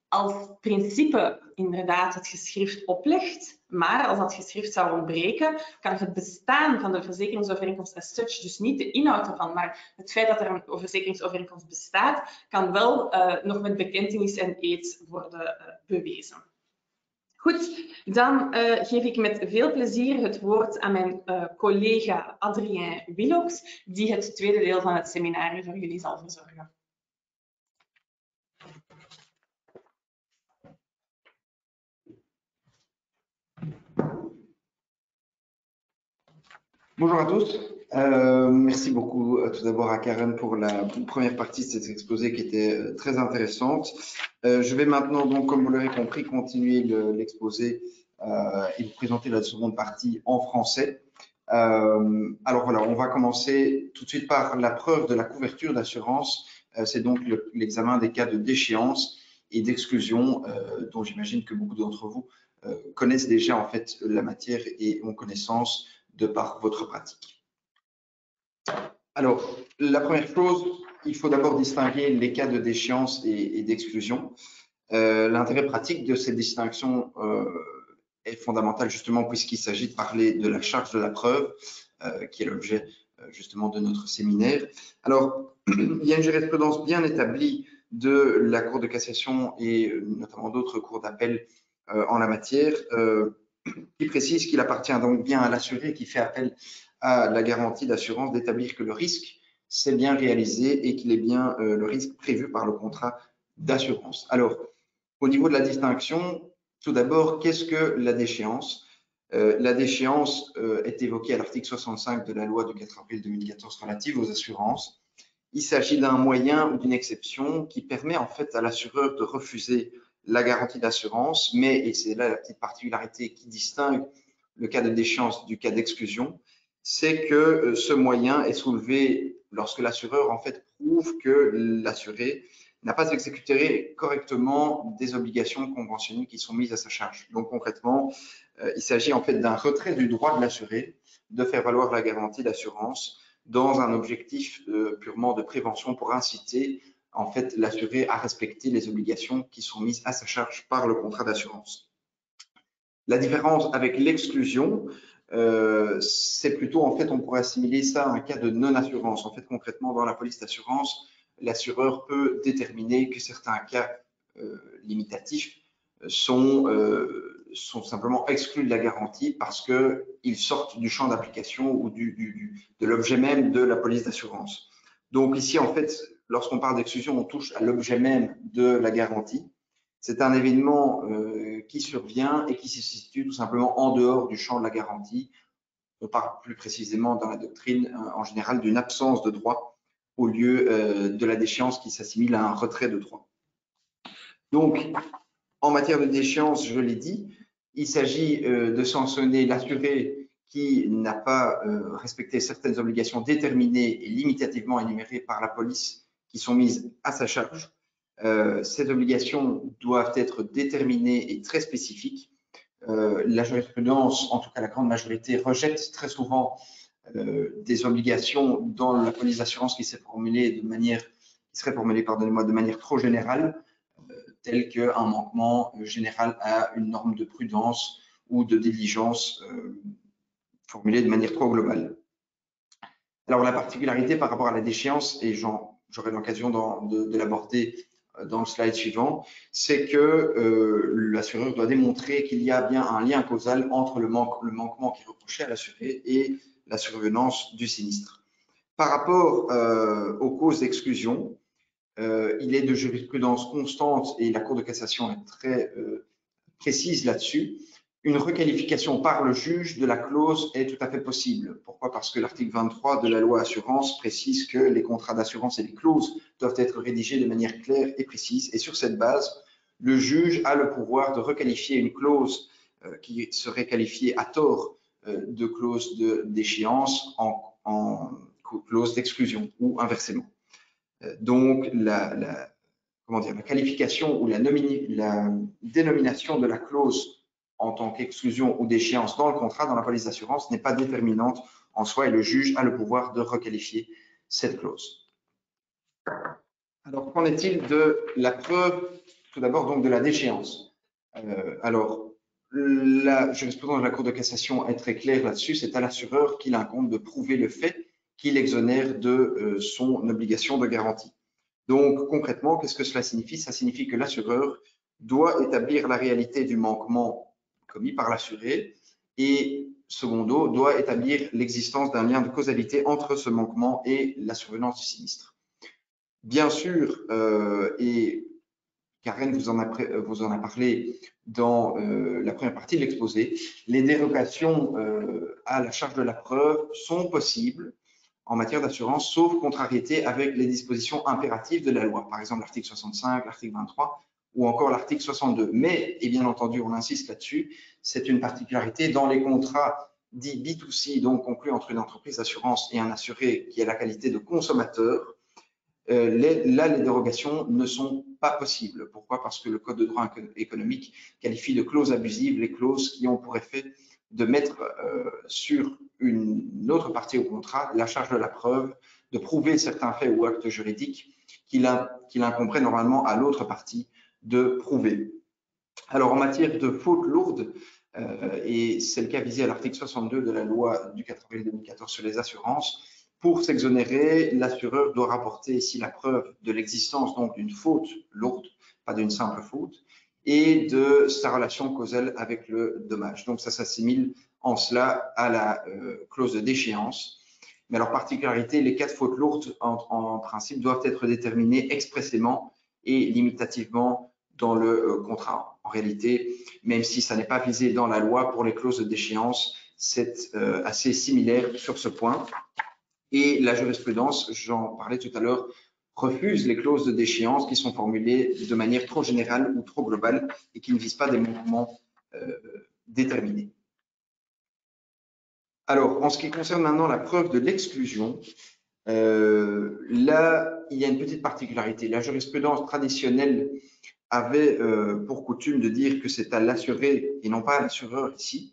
als principe inderdaad het geschrift oplegt. Maar als dat geschrift zou ontbreken, kan het bestaan van de verzekeringsovereenkomst as such, dus niet de inhoud ervan, maar het feit dat er een verzekeringsovereenkomst bestaat, kan wel nog met bekentenis en eed worden bewezen. Goed, dan geef ik met veel plezier het woord aan mijn collega Adrien Willocx, die het tweede deel van het seminar voor jullie zal verzorgen. Bonjour à tous. Merci beaucoup tout d'abord à Karen pour la première partie de cet exposé qui était très intéressante. Je vais maintenant, donc, comme vous l'aurez compris, continuer l'exposé et vous présenter la seconde partie en français. Alors voilà, on va commencer tout de suite par la preuve de la couverture d'assurance. C'est donc l'examen des cas de déchéance et d'exclusion dont j'imagine que beaucoup d'entre vous connaissent déjà en fait la matière et ont connaissance de par votre pratique. Alors, la première chose, il faut d'abord distinguer les cas de déchéance et d'exclusion. L'intérêt pratique de cette distinction est fondamental justement puisqu'il s'agit de parler de la charge de la preuve, qui est l'objet justement de notre séminaire. Alors, il y a une jurisprudence bien établie de la Cour de cassation et notamment d'autres cours d'appel en la matière, qui précise qu'il appartient donc bien à l'assuré qui fait appel à la garantie d'assurance d'établir que le risque s'est bien réalisé et qu'il est bien le risque prévu par le contrat d'assurance. Alors, au niveau de la distinction, tout d'abord, qu'est-ce que la déchéance? La déchéance est évoquée à l'article 65 de la loi du 4 avril 2014 relative aux assurances. Il s'agit d'un moyen ou d'une exception qui permet en fait à l'assureur de refuser la garantie d'assurance, mais, et c'est là la petite particularité qui distingue le cas de déchéance du cas d'exclusion, c'est que ce moyen est soulevé lorsque l'assureur en fait prouve que l'assuré n'a pas exécuté correctement des obligations conventionnelles qui sont mises à sa charge. Donc concrètement, il s'agit en fait d'un retrait du droit de l'assuré de faire valoir la garantie d'assurance dans un objectif purement de prévention pour inciter en fait l'assuré à respecter les obligations qui sont mises à sa charge par le contrat d'assurance. La différence avec l'exclusion, c'est plutôt en fait, on pourrait assimiler ça à un cas de non-assurance. En fait, concrètement, dans la police d'assurance, l'assureur peut déterminer que certains cas limitatifs sont simplement exclus de la garantie parce qu'ils sortent du champ d'application ou de l'objet même de la police d'assurance. Donc ici, en fait, lorsqu'on parle d'exclusion, on touche à l'objet même de la garantie. C'est un événement qui survient et qui se situe tout simplement en dehors du champ de la garantie. On parle plus précisément dans la doctrine, en général, d'une absence de droit au lieu de la déchéance qui s'assimile à un retrait de droit. Donc, en matière de déchéance, je l'ai dit, il s'agit de sanctionner l'assuré qui n'a pas respecté certaines obligations déterminées et limitativement énumérées par la police qui sont mises à sa charge. Ces obligations doivent être déterminées et très spécifiques. La jurisprudence, en tout cas la grande majorité, rejette très souvent des obligations dans la police d'assurance qui serait formulée de manière trop générale, telle qu'un manquement général à une norme de prudence ou de diligence formulée de manière trop globale. Alors la particularité par rapport à la déchéance, et j'aurai l'occasion de l'aborder dans le slide suivant, c'est que l'assureur doit démontrer qu'il y a bien un lien causal entre le manquement qui est reproché à l'assuré et la survenance du sinistre. Par rapport aux causes d'exclusion, il est de jurisprudence constante, et la Cour de cassation est très précise là-dessus, une requalification par le juge de la clause est tout à fait possible. Pourquoi? Parce que l'article 23 de la loi assurance précise que les contrats d'assurance et les clauses doivent être rédigés de manière claire et précise. Et sur cette base, le juge a le pouvoir de requalifier une clause qui serait qualifiée à tort de clause de déchéance en clause d'exclusion ou inversement. Donc, la qualification ou la dénomination de la clause en tant qu'exclusion ou déchéance dans le contrat, dans la police d'assurance, n'est pas déterminante en soi et le juge a le pouvoir de requalifier cette clause. Alors, qu'en est-il de la preuve, tout d'abord donc de la déchéance? Alors, la jurisprudence de la Cour de cassation est très claire là-dessus, c'est à l'assureur qu'il incombe de prouver le fait qu'il exonère de son obligation de garantie. Donc, concrètement, qu'est-ce que cela signifie? Ça signifie que l'assureur doit établir la réalité du manquement commis par l'assuré et, secondo, doit établir l'existence d'un lien de causalité entre ce manquement et la survenance du sinistre. Bien sûr, et Karen vous en a parlé dans la première partie de l'exposé, les dérogations à la charge de la preuve sont possibles en matière d'assurance, sauf contrariété avec les dispositions impératives de la loi, par exemple l'article 65, l'article 23 ou encore l'article 62. Mais, et bien entendu, on insiste là-dessus, c'est une particularité dans les contrats dits B2C, donc conclus entre une entreprise d'assurance et un assuré qui a la qualité de consommateur, les dérogations ne sont pas possibles. Pourquoi? Parce que le Code de droit économique qualifie de clauses abusives les clauses qui ont pour effet de mettre sur une autre partie au contrat la charge de la preuve, de prouver certains faits ou actes juridiques qu'il incomberait normalement à l'autre partie de prouver. Alors, en matière de faute lourde, et c'est le cas visé à l'article 62 de la loi du 4 avril 2014 sur les assurances, pour s'exonérer, l'assureur doit rapporter ici la preuve de l'existence donc d'une faute lourde, pas d'une simple faute, et de sa relation causale avec le dommage. Donc, ça s'assimile en cela à la clause de déchéance. Mais leur particularité, les cas de faute lourde, en principe, doivent être déterminés expressément et limitativement dans le contrat. En réalité, même si ça n'est pas visé dans la loi, pour les clauses de déchéance, c'est assez similaire sur ce point. Et la jurisprudence, j'en parlais tout à l'heure, refuse les clauses de déchéance qui sont formulées de manière trop générale ou trop globale et qui ne visent pas des mouvements déterminés. Alors, en ce qui concerne maintenant la preuve de l'exclusion, là, il y a une petite particularité. La jurisprudence traditionnelle avait pour coutume de dire que c'est à l'assuré et non pas à l'assureur ici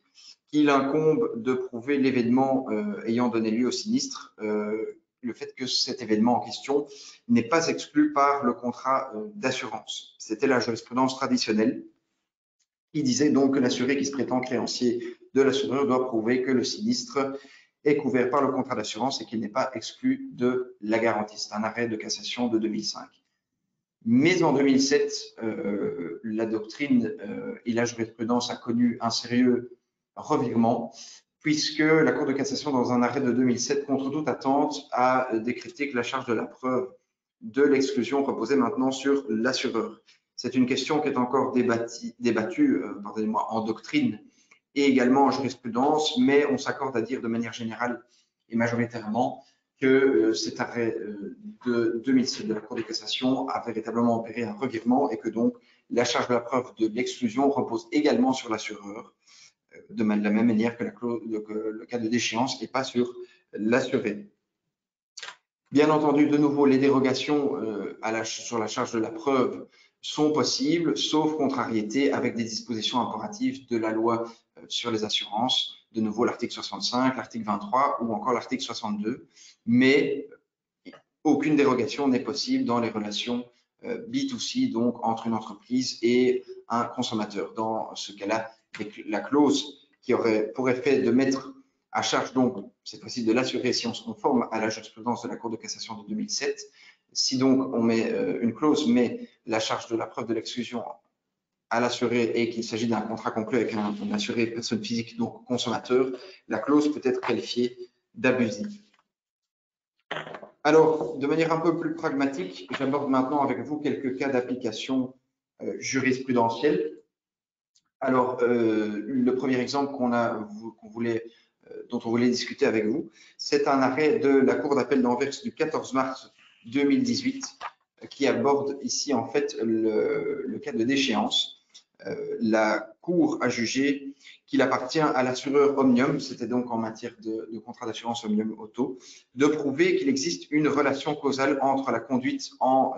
qu'il incombe de prouver l'événement ayant donné lieu au sinistre, le fait que cet événement en question n'est pas exclu par le contrat d'assurance. C'était la jurisprudence traditionnelle qui disait donc que l'assuré qui se prétend créancier de l'assureur doit prouver que le sinistre est couvert par le contrat d'assurance et qu'il n'est pas exclu de la garantie. C'est un arrêt de cassation de 2005. Mais en 2007, la doctrine et la jurisprudence a connu un sérieux revirement, puisque la Cour de cassation, dans un arrêt de 2007, contre toute attente, a décrété que la charge de la preuve de l'exclusion reposait maintenant sur l'assureur. C'est une question qui est encore débattue en doctrine et également en jurisprudence, mais on s'accorde à dire de manière générale et majoritairement que cet arrêt de 2007 de la Cour de cassation a véritablement opéré un revirement et que donc la charge de la preuve de l'exclusion repose également sur l'assureur, de la même manière que le cas de déchéance et pas sur l'assuré. Bien entendu, de nouveau, les dérogations sur la charge de la preuve sont possibles, sauf contrariété avec des dispositions imperatives de la loi sur les assurances, de nouveau l'article 65, l'article 23 ou encore l'article 62, mais aucune dérogation n'est possible dans les relations B2C, donc entre une entreprise et un consommateur. Dans ce cas-là, la clause qui aurait pour effet de mettre à charge, donc cette fois-ci de l'assuré si on se conforme à la jurisprudence de la Cour de cassation de 2007, si donc on met une clause, mais la charge de la preuve de l'exclusion à l'assuré et qu'il s'agit d'un contrat conclu avec un assuré personne physique, donc consommateur, la clause peut être qualifiée d'abusive. Alors, de manière un peu plus pragmatique, j'aborde maintenant avec vous quelques cas d'application jurisprudentielle. Alors, le premier exemple dont on voulait discuter avec vous, c'est un arrêt de la Cour d'appel d'Anvers du 14 mars 2018 qui aborde ici en fait le cas de déchéance. La Cour a jugé qu'il appartient à l'assureur Omnium, c'était donc en matière de contrat d'assurance Omnium Auto, de prouver qu'il existe une relation causale entre la conduite en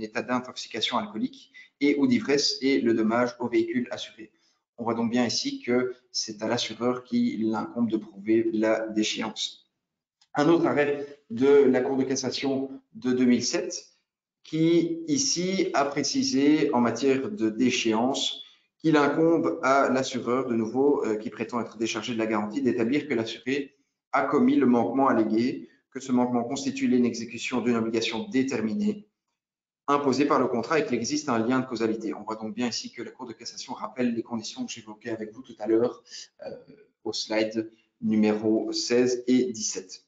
état d'intoxication alcoolique et ou d'ivresse et le dommage au véhicule assuré. On voit donc bien ici que c'est à l'assureur qu'il incombe de prouver la déchéance. Un autre arrêt de la Cour de cassation de 2007 qui ici a précisé en matière de déchéance qu'il incombe à l'assureur, de nouveau, qui prétend être déchargé de la garantie, d'établir que l'assuré a commis le manquement allégué, que ce manquement constitue l'inexécution d'une obligation déterminée imposée par le contrat et qu'il existe un lien de causalité. On voit donc bien ici que la Cour de cassation rappelle les conditions que j'évoquais avec vous tout à l'heure aux slides numéro 16 et 17.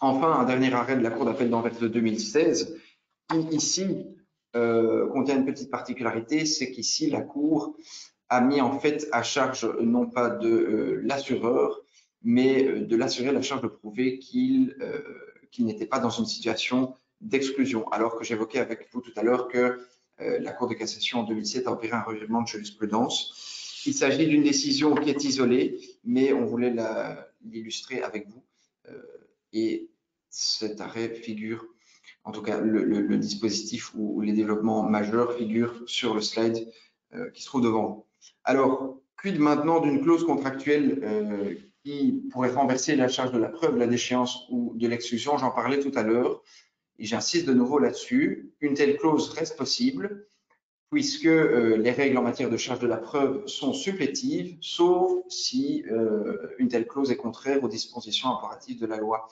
Enfin, un dernier arrêt de la Cour d'appel d'Anvers de 2016 qui ici contient une petite particularité, c'est qu'ici la Cour a mis en fait à charge non pas de l'assureur, mais de l'assuré la charge de prouver qu'il n'était pas dans une situation d'exclusion, alors que j'évoquais avec vous tout à l'heure que la Cour de cassation en 2007 a opéré un revirement de jurisprudence. Il s'agit d'une décision qui est isolée, mais on voulait l'illustrer avec vous. Et cet arrêt figure, en tout cas le dispositif ou les développements majeurs figurent sur le slide qui se trouve devant vous. Alors, quid maintenant d'une clause contractuelle qui pourrait renverser la charge de la preuve, la déchéance ou de l'exclusion? J'en parlais tout à l'heure et j'insiste de nouveau là-dessus. Une telle clause reste possible puisque les règles en matière de charge de la preuve sont supplétives, sauf si une telle clause est contraire aux dispositions imperatives de la loi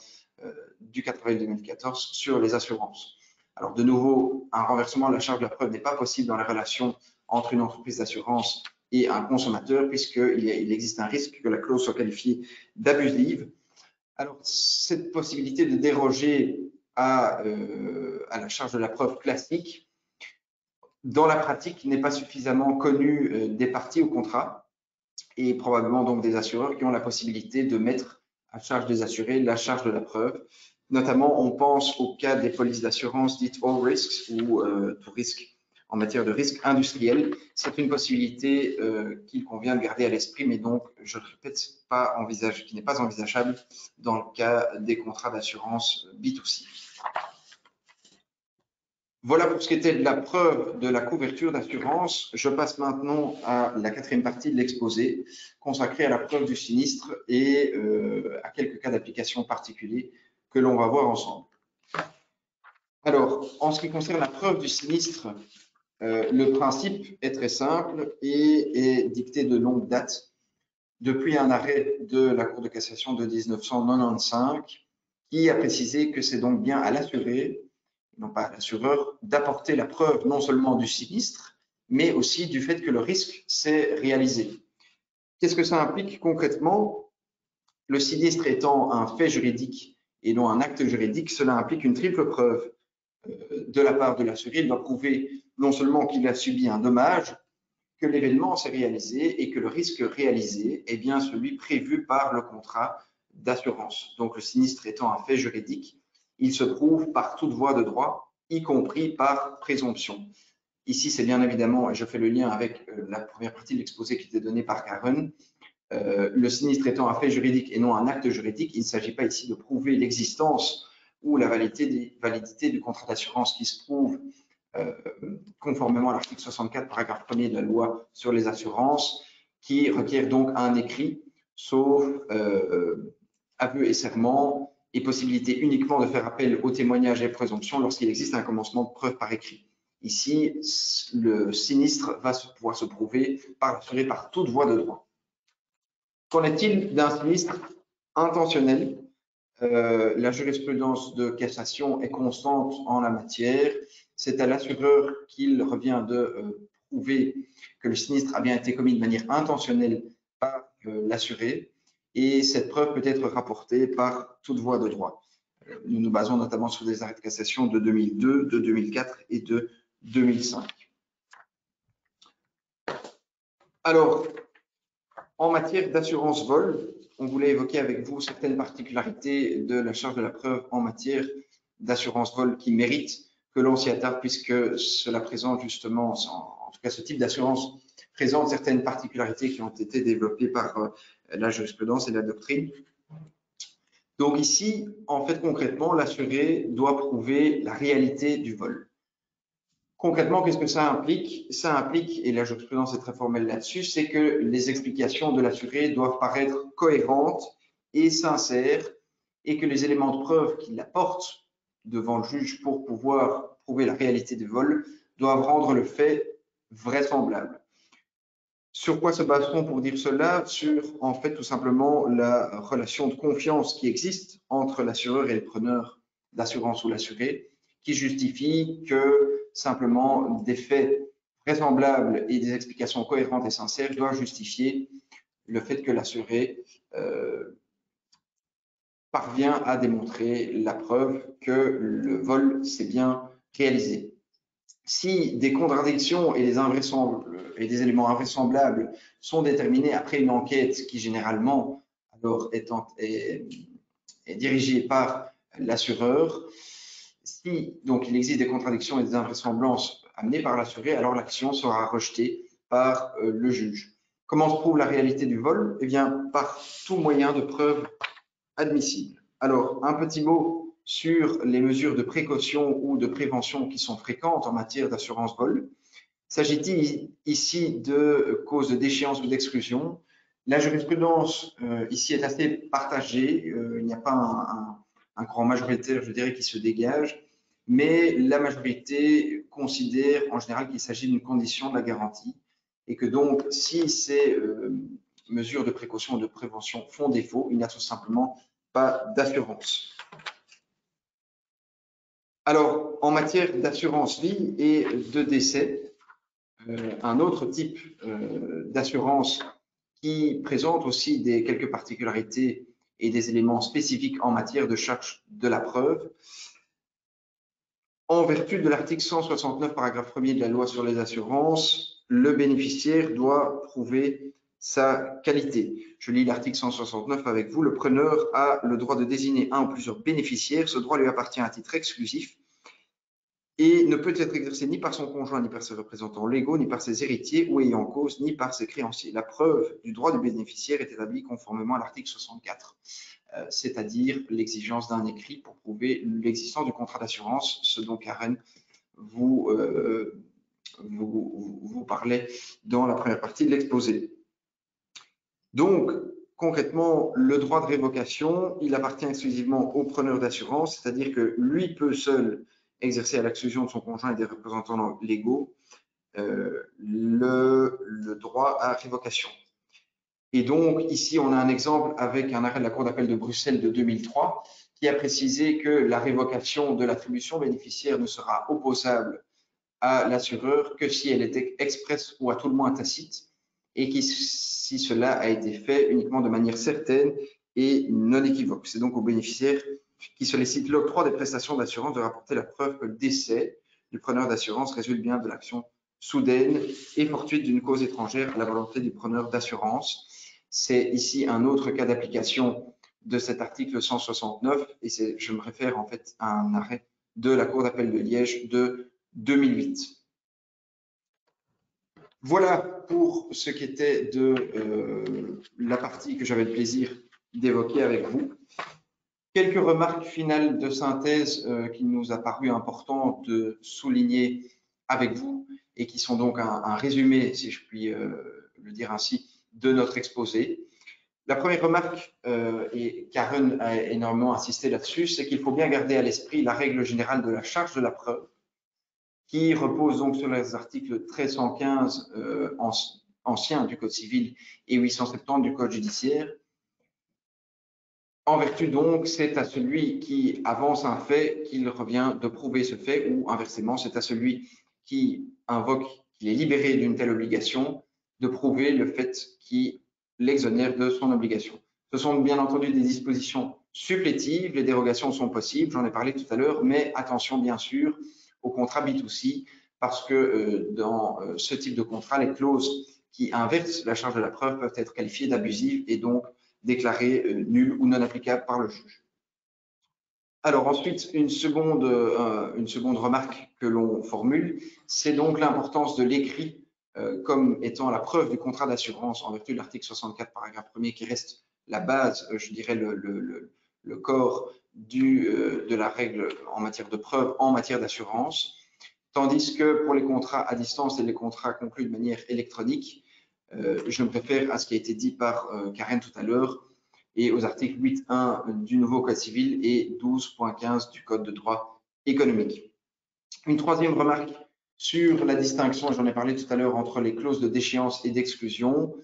du 4 avril 2014 sur les assurances. Alors de nouveau, un renversement de la charge de la preuve n'est pas possible dans la relation entre une entreprise d'assurance et un consommateur, puisqu'il existe un risque que la clause soit qualifiée d'abusive. Alors, cette possibilité de déroger à la charge de la preuve classique, dans la pratique, n'est pas suffisamment connue des parties au contrat et probablement donc des assureurs qui ont la possibilité de mettre à charge des assurés la charge de la preuve. Notamment, on pense au cas des polices d'assurance dites all risks ou tout risque. En matière de risque industriel, c'est une possibilité qu'il convient de garder à l'esprit, mais donc, je le répète, qui n'est pas envisageable dans le cas des contrats d'assurance B2C. Voilà pour ce qui était de la preuve de la couverture d'assurance. Je passe maintenant à la quatrième partie de l'exposé, consacrée à la preuve du sinistre et à quelques cas d'application particuliers que l'on va voir ensemble. Alors, en ce qui concerne la preuve du sinistre, le principe est très simple et est dicté de longue date depuis un arrêt de la Cour de cassation de 1995 qui a précisé que c'est donc bien à l'assuré, non pas à l'assureur, d'apporter la preuve non seulement du sinistre, mais aussi du fait que le risque s'est réalisé. Qu'est-ce que ça implique concrètement? Le sinistre étant un fait juridique et non un acte juridique, cela implique une triple preuve. De la part de l'assuré, il doit prouver non seulement qu'il a subi un dommage, que l'événement s'est réalisé et que le risque réalisé est bien celui prévu par le contrat d'assurance. Donc, le sinistre étant un fait juridique, il se prouve par toute voie de droit, y compris par présomption. Ici, c'est bien évidemment, et je fais le lien avec la première partie de l'exposé qui était donnée par Karen, le sinistre étant un fait juridique et non un acte juridique, il ne s'agit pas ici de prouver l'existence ou la validité du contrat d'assurance qui se prouve conformément à l'article 64, paragraphe 1er de la loi sur les assurances, qui requiert donc un écrit, sauf aveu et serment, et possibilité uniquement de faire appel aux témoignages et présomptions lorsqu'il existe un commencement de preuve par écrit. Ici, le sinistre va pouvoir se prouver par toute voie de droit. Qu'en est-il d'un sinistre intentionnel ? La jurisprudence de cassation est constante en la matière. C'est à l'assureur qu'il revient de prouver que le sinistre a bien été commis de manière intentionnelle par l'assuré et cette preuve peut être rapportée par toute voie de droit. Nous nous basons notamment sur des arrêts de cassation de 2002, de 2004 et de 2005. Alors, en matière d'assurance vol, on voulait évoquer avec vous certaines particularités de la charge de la preuve en matière d'assurance vol qui méritent que l'on s'y attarde puisque cela présente justement, en tout cas ce type d'assurance présente certaines particularités qui ont été développées par la jurisprudence et la doctrine. Donc ici, en fait concrètement, l'assuré doit prouver la réalité du vol. Concrètement, qu'est-ce que ça implique? Ça implique, et la jurisprudence est très formelle là-dessus, c'est que les explications de l'assuré doivent paraître cohérentes et sincères et que les éléments de preuve qu'il apporte devant le juge pour pouvoir prouver la réalité du vol doivent rendre le fait vraisemblable. Sur quoi se base-t-on pour dire cela? Sur, en fait, tout simplement la relation de confiance qui existe entre l'assureur et le preneur d'assurance ou l'assuré, qui justifie que simplement des faits vraisemblables et des explications cohérentes et sincères doivent justifier le fait que l'assuré parvient à démontrer la preuve que le vol s'est bien réalisé. Si des contradictions et des éléments invraisemblables sont déterminés après une enquête qui généralement alors est dirigée par l'assureur, si donc il existe des contradictions et des invraisemblances amenées par l'assuré, alors l'action sera rejetée par le juge. Comment se prouve la réalité du vol? Eh bien, par tout moyen de preuve admissible. Alors, un petit mot sur les mesures de précaution ou de prévention qui sont fréquentes en matière d'assurance vol. S'agit-il ici de causes de déchéance ou d'exclusion? La jurisprudence ici est assez partagée. Il n'y a pas un grand majoritaire, je dirais, qui se dégage, mais la majorité considère en général qu'il s'agit d'une condition de la garantie et que donc si ces mesures de précaution ou de prévention font défaut, il n'y a tout simplement pas d'assurance. Alors, en matière d'assurance vie et de décès, un autre type d'assurance qui présente aussi quelques particularités et des éléments spécifiques en matière de charge de la preuve. En vertu de l'article 169, paragraphe 1er de la loi sur les assurances, le bénéficiaire doit prouver sa qualité. Je lis l'article 169 avec vous. Le preneur a le droit de désigner un ou plusieurs bénéficiaires. Ce droit lui appartient à titre exclusif et ne peut être exercé ni par son conjoint, ni par ses représentants légaux, ni par ses héritiers ou ayant cause, ni par ses créanciers. La preuve du droit du bénéficiaire est établie conformément à l'article 64, c'est-à-dire l'exigence d'un écrit pour prouver l'existence du contrat d'assurance, ce dont Karen vous parlait dans la première partie de l'exposé. Donc, concrètement, le droit de révocation, il appartient exclusivement au preneur d'assurance, c'est-à-dire que lui peut seul exercer à l'exclusion de son conjoint et des représentants légaux le droit à révocation. Et donc, ici, on a un exemple avec un arrêt de la Cour d'appel de Bruxelles de 2003 qui a précisé que la révocation de l'attribution bénéficiaire ne sera opposable à l'assureur que si elle était expresse ou à tout le moins tacite, et qui, si cela a été fait uniquement de manière certaine et non équivoque. C'est donc au bénéficiaire qui sollicite l'octroi des prestations d'assurance de rapporter la preuve que le décès du preneur d'assurance résulte bien de l'action soudaine et fortuite d'une cause étrangère à la volonté du preneur d'assurance. C'est ici un autre cas d'application de cet article 169 et je me réfère en fait à un arrêt de la Cour d'appel de Liège de 2008. Voilà pour ce qui était de la partie que j'avais le plaisir d'évoquer avec vous. Quelques remarques finales de synthèse qui nous a paru important de souligner avec vous et qui sont donc un résumé, si je puis le dire ainsi, de notre exposé. La première remarque, et Karen a énormément insisté là-dessus, c'est qu'il faut bien garder à l'esprit la règle générale de la charge de la preuve, qui repose donc sur les articles 1315 anciens du Code civil et 870 du Code judiciaire. En vertu donc, c'est à celui qui avance un fait qu'il revient de prouver ce fait, ou inversement, c'est à celui qui invoque qu'il est libéré d'une telle obligation de prouver le fait qui l'exonère de son obligation. Ce sont bien entendu des dispositions supplétives, les dérogations sont possibles, j'en ai parlé tout à l'heure, mais attention bien sûr au contrat B2C, parce que dans ce type de contrat, les clauses qui inversent la charge de la preuve peuvent être qualifiées d'abusives et donc déclarées nulles ou non applicables par le juge. Alors ensuite, une seconde remarque que l'on formule, c'est donc l'importance de l'écrit comme étant la preuve du contrat d'assurance en vertu de l'article 64, paragraphe 1er, qui reste la base, je dirais le corps de la règle en matière de preuve, en matière d'assurance, tandis que pour les contrats à distance et les contrats conclus de manière électronique, je me réfère à ce qui a été dit par Karen tout à l'heure et aux articles 8.1 du nouveau Code civil et 12.15 du Code de droit économique. Une troisième remarque sur la distinction, j'en ai parlé tout à l'heure, entre les clauses de déchéance et d'exclusion.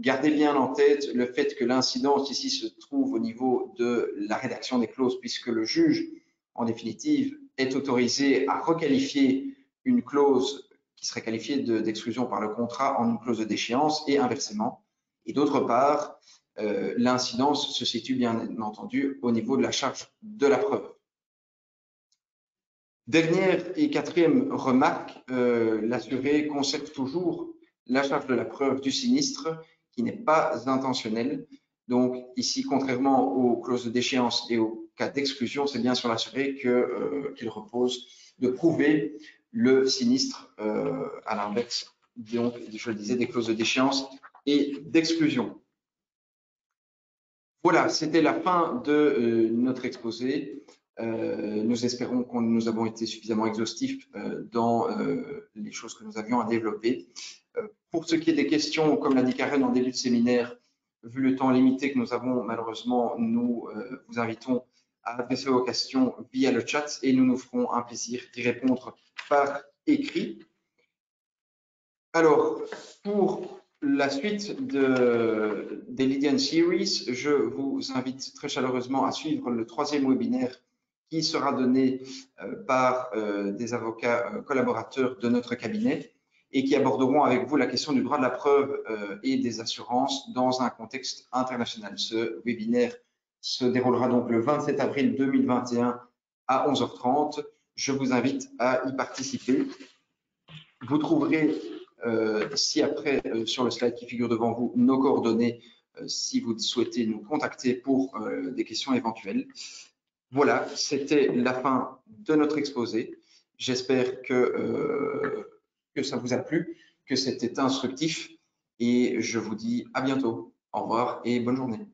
Gardez bien en tête le fait que l'incidence ici se trouve au niveau de la rédaction des clauses, puisque le juge, en définitive, est autorisé à requalifier une clause qui serait qualifiée d'exclusion par le contrat en une clause de déchéance et inversement. Et d'autre part, l'incidence se situe bien entendu au niveau de la charge de la preuve. Dernière et quatrième remarque, l'assuré conserve toujours la charge de la preuve du sinistre qui n'est pas intentionnelle. Donc ici, contrairement aux clauses de déchéance et aux cas d'exclusion, c'est bien sur l'assuré qu'il repose de prouver le sinistre à l'inverse, donc je le disais, des clauses de déchéance et d'exclusion. Voilà, c'était la fin de notre exposé. Nous espérons que nous avons été suffisamment exhaustifs dans les choses que nous avions à développer. Pour ce qui est des questions, comme l'a dit Karen en début de séminaire, vu le temps limité que nous avons, malheureusement, nous vous invitons à adresser vos questions via le chat et nous nous ferons un plaisir d'y répondre par écrit. Alors, pour la suite des Lydian Series, je vous invite très chaleureusement à suivre le troisième webinaire qui sera donné par des avocats collaborateurs de notre cabinet et qui aborderont avec vous la question du droit de la preuve et des assurances dans un contexte international. Ce webinaire se déroulera donc le 27 avril 2021 à 11h30. Je vous invite à y participer. Vous trouverez ci-après sur le slide qui figure devant vous nos coordonnées si vous souhaitez nous contacter pour des questions éventuelles. Voilà, c'était la fin de notre exposé. J'espère que ça vous a plu, que c'était instructif et je vous dis à bientôt. Au revoir et bonne journée.